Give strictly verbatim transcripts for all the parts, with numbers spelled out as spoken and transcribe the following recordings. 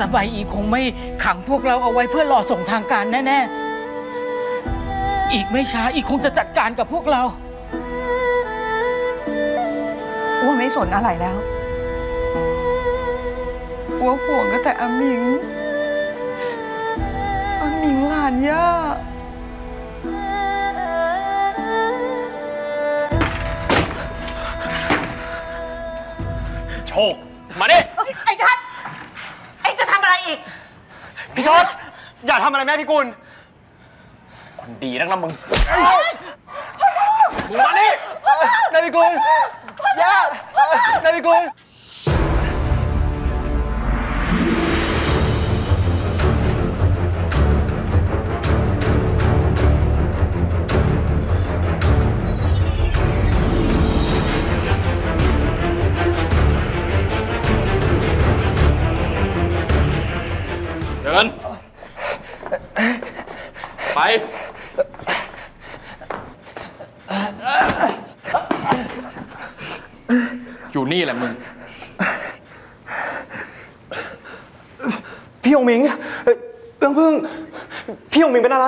สบายอีคงไม่ขังพวกเราเอาไว้เพื่อรอส่งทางการแน่ๆอีกไม่ช้าอีคงจะจัดการกับพวกเราอ้วนไม่สนอะไรแล้วอ้วนห่วงก็แต่อามิงอามิงหลานย่าโชคมาดิไอ้ทัศน์ไอ้จะทำอะไรอีกพี่ทัศน์อย่าทำอะไรแม่พี่กุลคนดีนักนะมึงมาดิแม่พี่กุลย่าแม่พี่กุลเดินไปอยู่นี่แหละมึงพี่องมิงเอื้องพึ่งพี่องมิงเป็นอะไร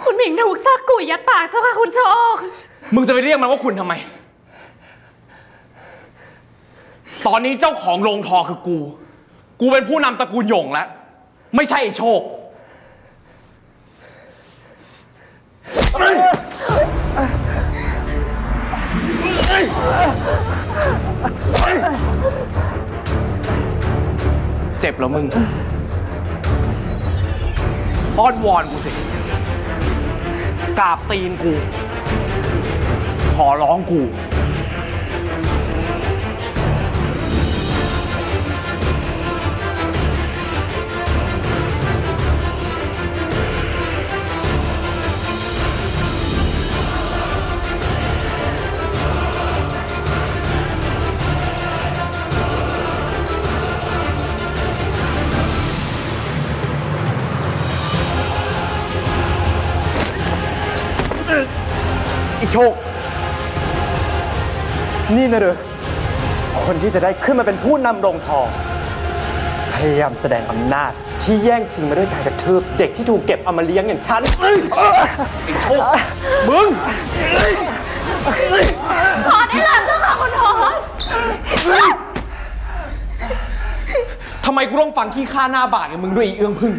คุณมิงถูกซากกุยยัดปากเจ้าค่ะคุณโชคมึงจะไปเรียกมันว่าคุณทำไมตอนนี้เจ้าของโรงทอคือกูกูเป็นผู้นำตระกูลหยงแล้วไม่ใช่โชคเจ็บแล้วมึงอ้อนวอนกูสิกราบตีนกูขอร้องกูโชคนี่นะเด้อคนที่จะได้ขึ้นมาเป็นผู้นำโรงทองพยายามแสดงอำนาจที่แย่งชิงมาด้วยการกระทืบเด็กที่ถูกเก็บเอามาเลี้ยงอย่างฉันไอ้โชคมึงขอได้แล้วเจ้าค่ะคุณทอนทำไมกูต้องฟังขี้ข้าหน้าบาดอย่างมึงด้วยอีเอื้องพึ่ง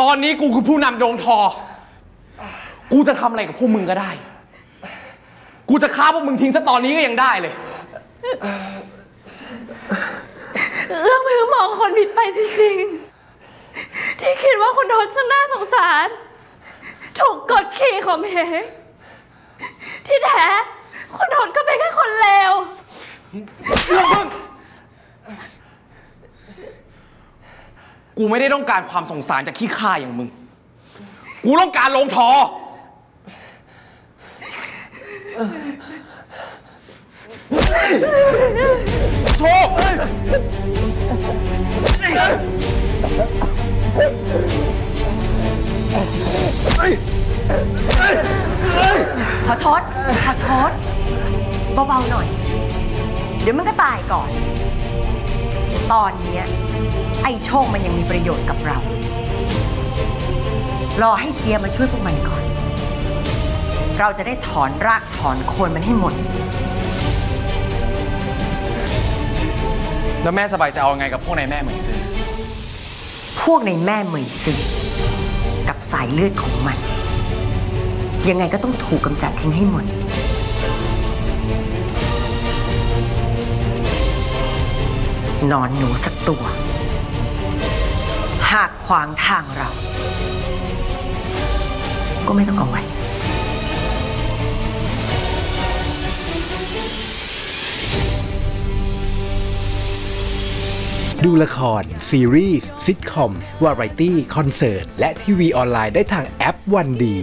ตอนนี้กูคือผู้นำโรงทองกูจะทำอะไรกับพวกมึงก็ได้กูจะฆ่าพวกมึงทิ้งซะตอนนี้ก็ยังได้เลยเรื่องมือมองคนผิดไปจริงๆที่คิดว่าคุณโดนช่างน่าสงสารถูกกดขี่ข่มเหงที่แท้คุณโดนก็เป็นแค่คนเลวกูไม่ได้ต้องการความสงสารจากขี้ข้าอย่างมึงกูต้องการลงทอโชคขอโทษขอโทษเบาๆหน่อยเดี๋ยวมันก็ตายก่อนตอนนี้ไอ้โชคมันยังมีประโยชน์กับเรารอให้เสียมาช่วยพวกมันก่อนเราจะได้ถอนรากถอนโคนมันให้หมดแล้วแม่สบายจะเอาไงกับพวกในแม่เหมยซื่อพวกในแม่เหมยซื่อกับสายเลือดของมันยังไงก็ต้องถูกกำจัดทิ้งให้หมดนอนหนูสักตัวหากขวางทางเราก็ไม่ต้องเอาไว้ดูละครซีรีส์ซิทคอมวาไรตี้คอนเสิร์ตและทีวีออนไลน์ได้ทางแอปวันดี